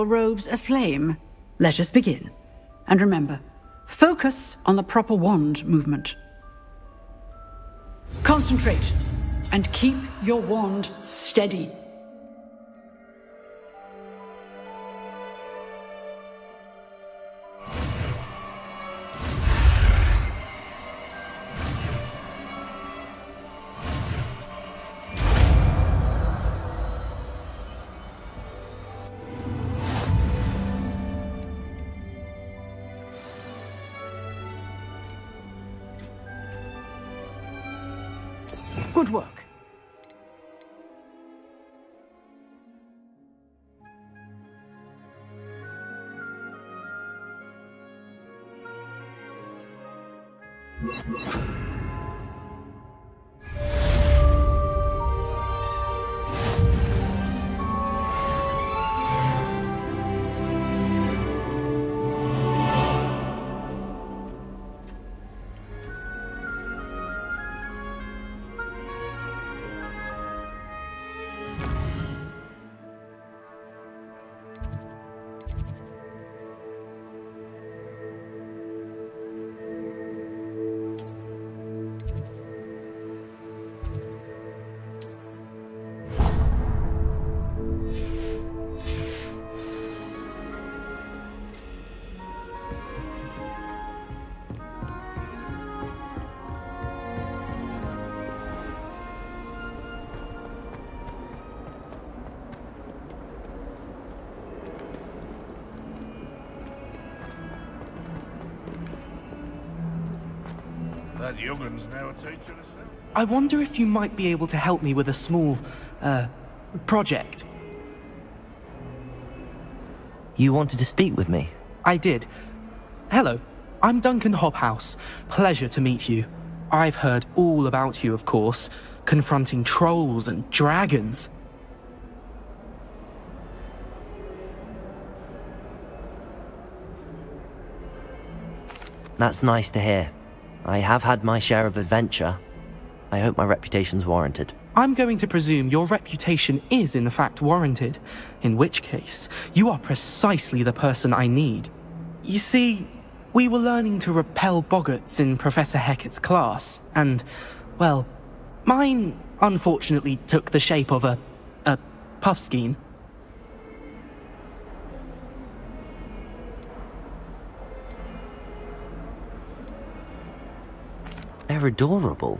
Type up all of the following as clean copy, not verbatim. your robes aflame. Let us begin. And remember, focus on the proper wand movement. Concentrate and keep your wand steady. Good work. I wonder if you might be able to help me with a small, project. You wanted to speak with me? I did. Hello, I'm Duncan Hobhouse. Pleasure to meet you. I've heard all about you, of course, confronting trolls and dragons. That's nice to hear. I have had my share of adventure. I hope my reputation's warranted. I'm going to presume your reputation is in fact warranted, in which case, you are precisely the person I need. You see, we were learning to repel boggarts in Professor Heckett's class, and, well, mine unfortunately took the shape of a Puffskein. They're adorable.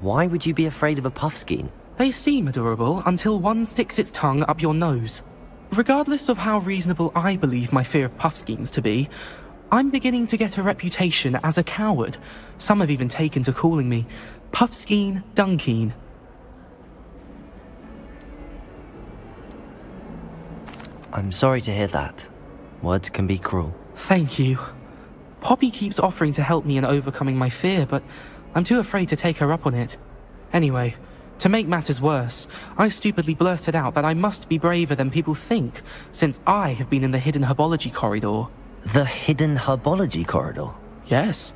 Why would you be afraid of a Puffskein? They seem adorable until one sticks its tongue up your nose. Regardless of how reasonable I believe my fear of Puffskeins to be, I'm beginning to get a reputation as a coward. Some have even taken to calling me Puffskein Dunkeen. I'm sorry to hear that. Words can be cruel. Thank you. Poppy keeps offering to help me in overcoming my fear, but I'm too afraid to take her up on it. Anyway, to make matters worse, I stupidly blurted out that I must be braver than people think, since I have been in the hidden herbology corridor. The hidden herbology corridor? Yes.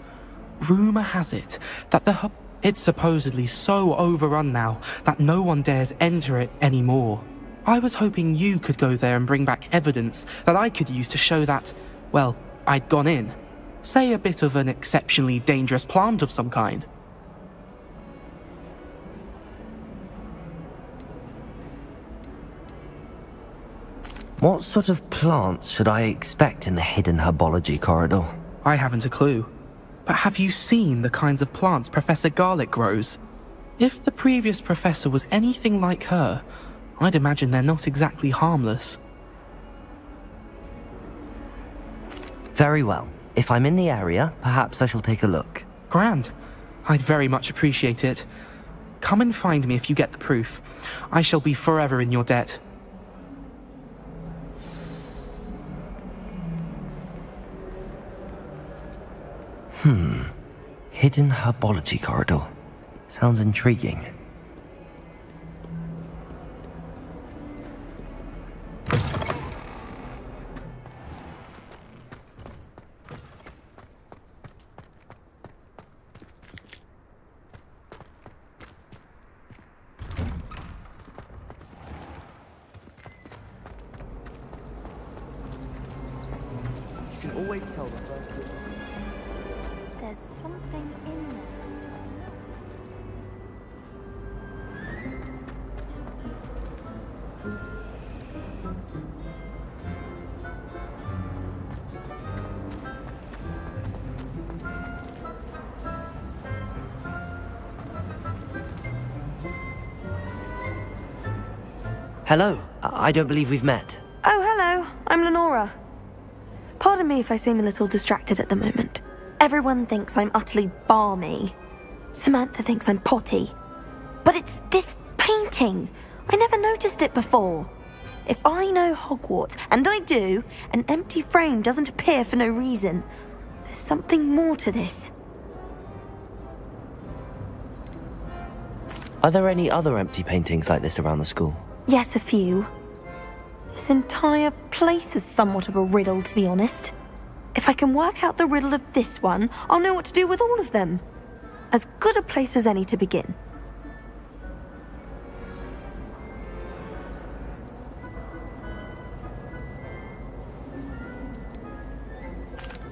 Rumor has it that it's supposedly so overrun now that no one dares enter it anymore. I was hoping you could go there and bring back evidence that I could use to show that, well, I'd gone in. Say a bit of an exceptionally dangerous plant of some kind. What sort of plants should I expect in the hidden herbology corridor? I haven't a clue. But have you seen the kinds of plants Professor Garlic grows? If the previous professor was anything like her, I'd imagine they're not exactly harmless. Very well. If I'm in the area, perhaps I shall take a look. Grand. I'd very much appreciate it. Come and find me if you get the proof. I shall be forever in your debt. Hidden herbology corridor. Sounds intriguing. always tell the first witness. There's something in there. Hello. I don't believe we've met. Oh, hello. I'm Lenora. Pardon me if I seem a little distracted at the moment. Everyone thinks I'm utterly balmy. Samantha thinks I'm potty. But it's this painting. I never noticed it before. If I know Hogwarts, and I do, an empty frame doesn't appear for no reason. There's something more to this. Are there any other empty paintings like this around the school? Yes, a few. This entire place is somewhat of a riddle, to be honest. If I can work out the riddle of this one, I'll know what to do with all of them. As good a place as any to begin.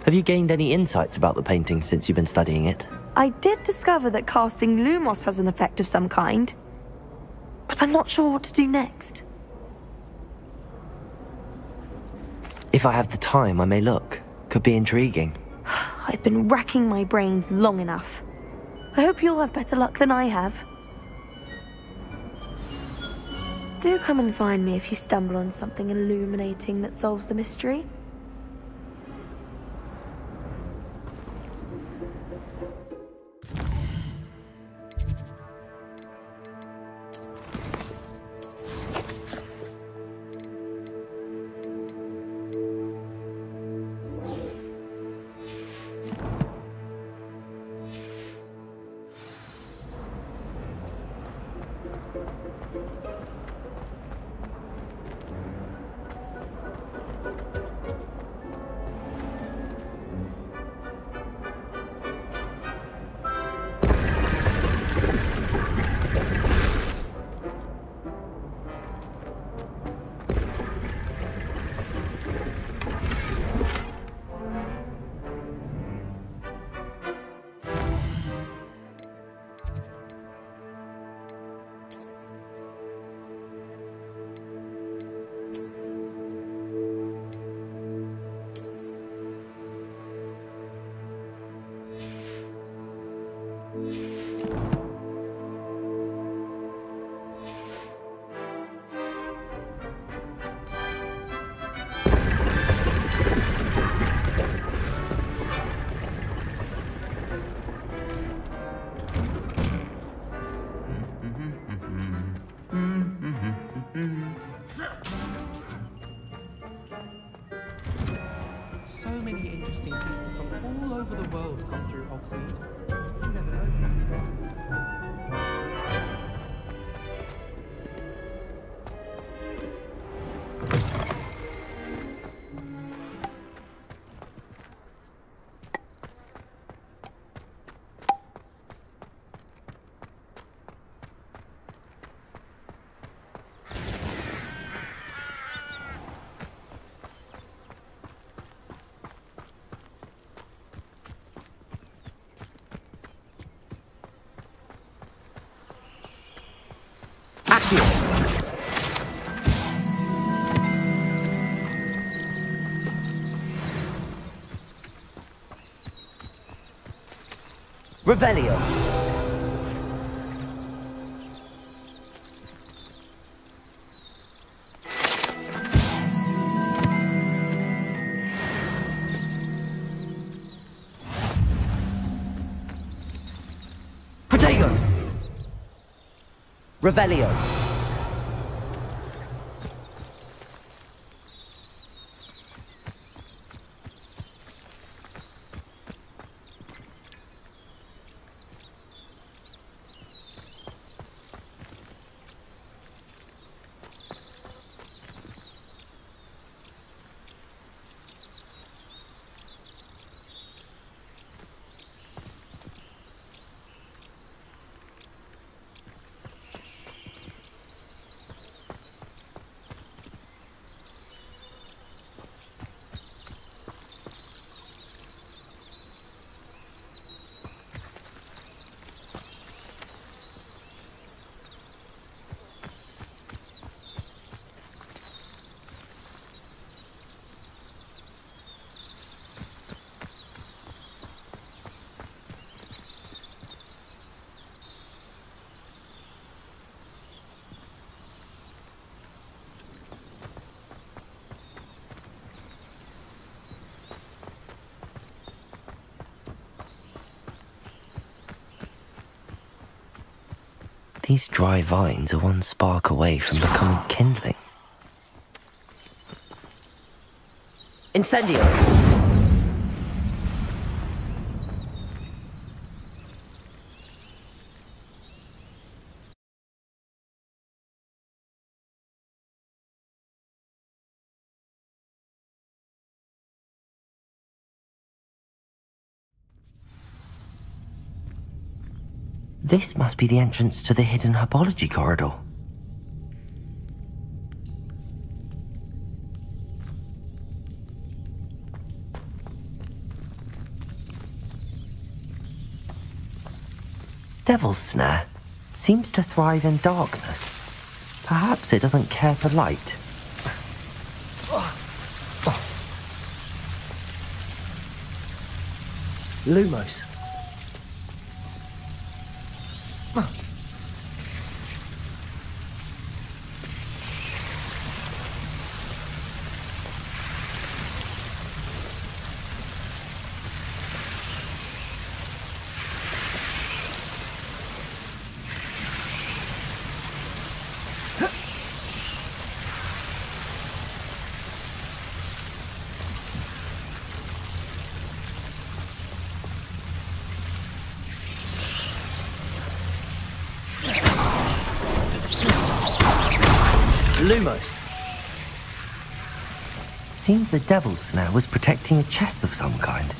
Have you gained any insights about the painting since you've been studying it? I did discover that casting Lumos has an effect of some kind. But I'm not sure what to do next. If I have the time, I may look. Could be intriguing. I've been racking my brains long enough. I hope you'll have better luck than I have. Do come and find me if you stumble on something illuminating that solves the mystery. Revelio. Protego. Revelio. These dry vines are one spark away from becoming kindling. Incendio! This must be the entrance to the hidden herbology corridor. Devil's Snare seems to thrive in darkness. Perhaps it doesn't care for light. Lumos. Lumos. Seems the Devil's Snare was protecting a chest of some kind.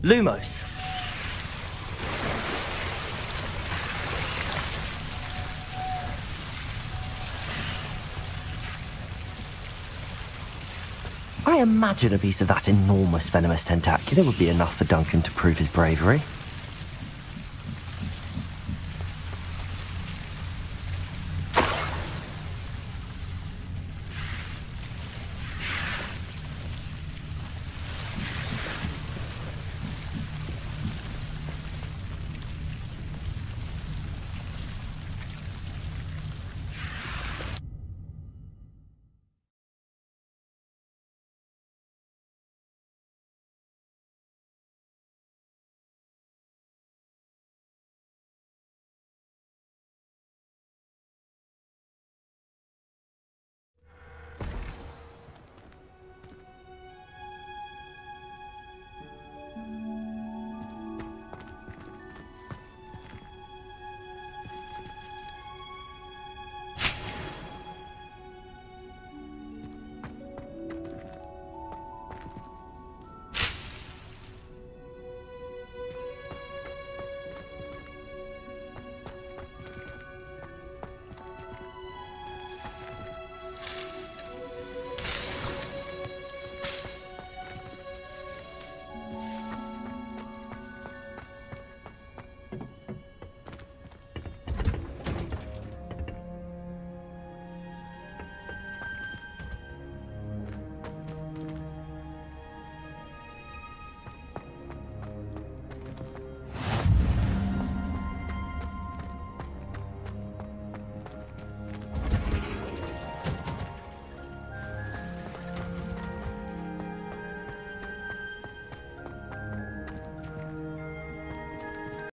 Lumos. I imagine a piece of that enormous venomous tentacular would be enough for Duncan to prove his bravery.